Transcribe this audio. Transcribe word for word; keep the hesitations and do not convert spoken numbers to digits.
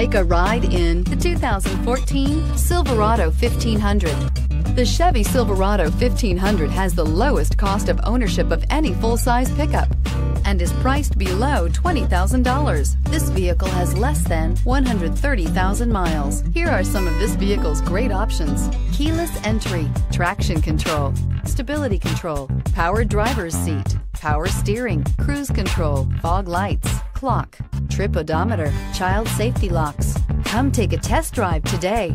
Take a ride in the two thousand fourteen Silverado fifteen hundred. The Chevy Silverado fifteen hundred has the lowest cost of ownership of any full-size pickup and is priced below twenty thousand dollars. This vehicle has less than one hundred thirty thousand miles. Here are some of this vehicle's great options: keyless entry, traction control, stability control, power driver's seat, power steering, cruise control, fog lights, clock, trip odometer, child safety locks. Come take a test drive today.